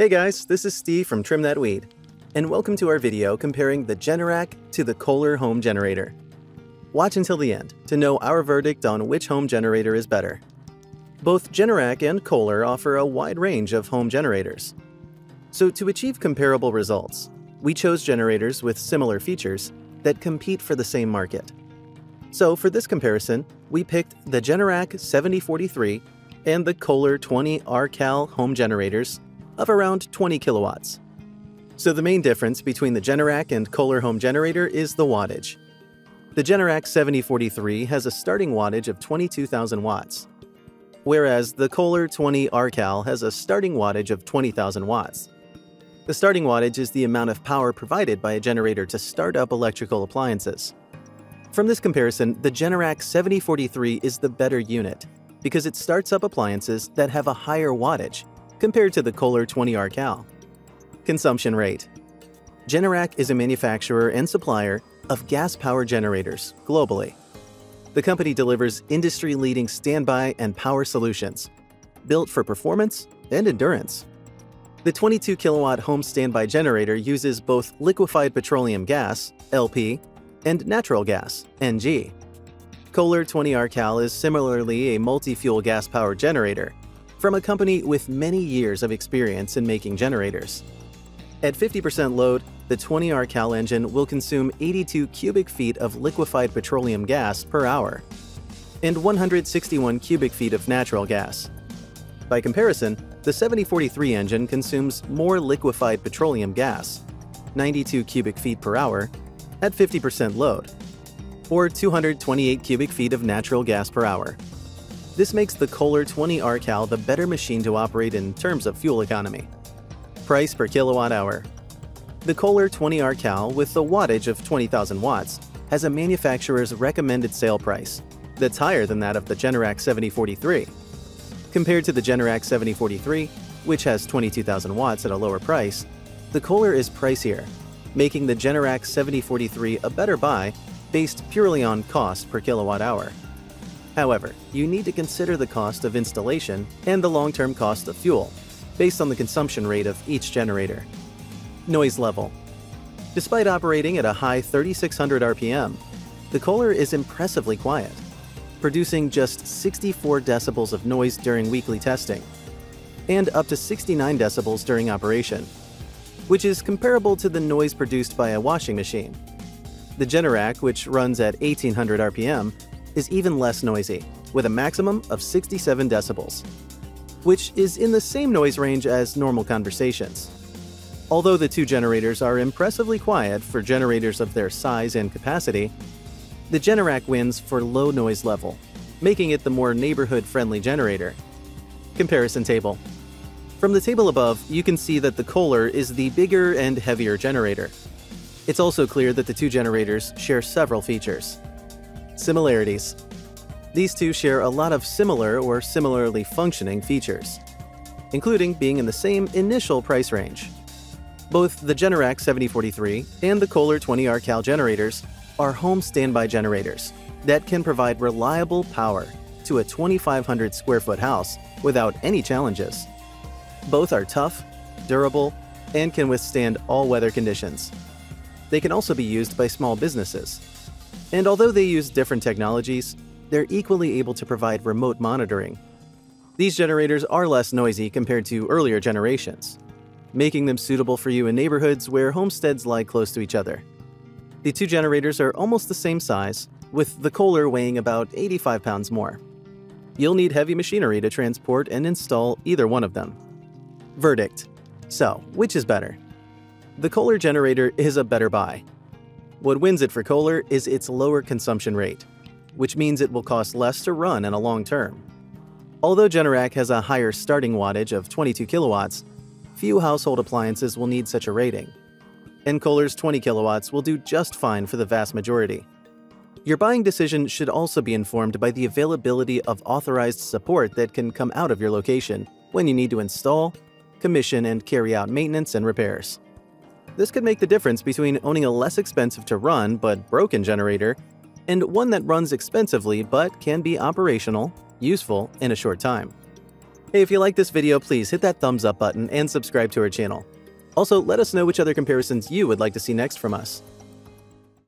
Hey guys, this is Steve from Trim That Weed, and welcome to our video comparing the Generac to the Kohler home generator. Watch until the end to know our verdict on which home generator is better. Both Generac and Kohler offer a wide range of home generators. So to achieve comparable results, we chose generators with similar features that compete for the same market. So for this comparison, we picked the Generac 7043 and the Kohler 20RCAL home generators of around 20 kilowatts. So the main difference between the Generac and Kohler home generator is the wattage. The Generac 7043 has a starting wattage of 22,000 watts, whereas the Kohler 20RCAL has a starting wattage of 20,000 watts. The starting wattage is the amount of power provided by a generator to start up electrical appliances. From this comparison, the Generac 7043 is the better unit because it starts up appliances that have a higher wattage compared to the Kohler 20RCAL. Consumption rate. Generac is a manufacturer and supplier of gas power generators globally. The company delivers industry-leading standby and power solutions, built for performance and endurance. The 22-kilowatt home standby generator uses both liquefied petroleum gas, LP, and natural gas, NG. Kohler 20RCAL is similarly a multi-fuel gas power generator from a company with many years of experience in making generators. At 50% load, the 20RCAL engine will consume 82 cubic feet of liquefied petroleum gas per hour and 161 cubic feet of natural gas. By comparison, the 7043 engine consumes more liquefied petroleum gas, 92 cubic feet per hour, at 50% load, or 228 cubic feet of natural gas per hour. This makes the Kohler 20RCAL the better machine to operate in terms of fuel economy. Price per kilowatt hour. The Kohler 20RCAL with the wattage of 20,000 watts has a manufacturer's recommended sale price that's higher than that of the Generac 7043. Compared to the Generac 7043, which has 22,000 watts at a lower price, the Kohler is pricier, making the Generac 7043 a better buy based purely on cost per kilowatt hour. However, you need to consider the cost of installation and the long-term cost of fuel, based on the consumption rate of each generator. Noise level. Despite operating at a high 3,600 RPM, the Kohler is impressively quiet, producing just 64 decibels of noise during weekly testing, and up to 69 decibels during operation, which is comparable to the noise produced by a washing machine. The Generac, which runs at 1,800 RPM, is even less noisy, with a maximum of 67 decibels, which is in the same noise range as normal conversations. Although the two generators are impressively quiet for generators of their size and capacity, the Generac wins for low noise level, making it the more neighborhood-friendly generator. Comparison table. From the table above, you can see that the Kohler is the bigger and heavier generator. It's also clear that the two generators share several features. Similarities. These two share a lot of similar or similarly functioning features, including being in the same initial price range. Both the Generac 7043 and the Kohler 20RCAL generators are home standby generators that can provide reliable power to a 2,500 square foot house without any challenges. Both are tough, durable, and can withstand all weather conditions. They can also be used by small businesses. And although they use different technologies, they're equally able to provide remote monitoring. These generators are less noisy compared to earlier generations, making them suitable for you in neighborhoods where homesteads lie close to each other. The two generators are almost the same size, with the Kohler weighing about 85 pounds more. You'll need heavy machinery to transport and install either one of them. Verdict. So, which is better? The Kohler generator is a better buy. What wins it for Kohler is its lower consumption rate, which means it will cost less to run in a long term. Although Generac has a higher starting wattage of 22 kilowatts, few household appliances will need such a rating, and Kohler's 20 kilowatts will do just fine for the vast majority. Your buying decision should also be informed by the availability of authorized support that can come out of your location when you need to install, commission, and carry out maintenance and repairs. This could make the difference between owning a less expensive to run but broken generator and one that runs expensively but can be operational, useful in a short time. Hey, if you like this video, please hit that thumbs up button and subscribe to our channel. Also, let us know which other comparisons you would like to see next from us.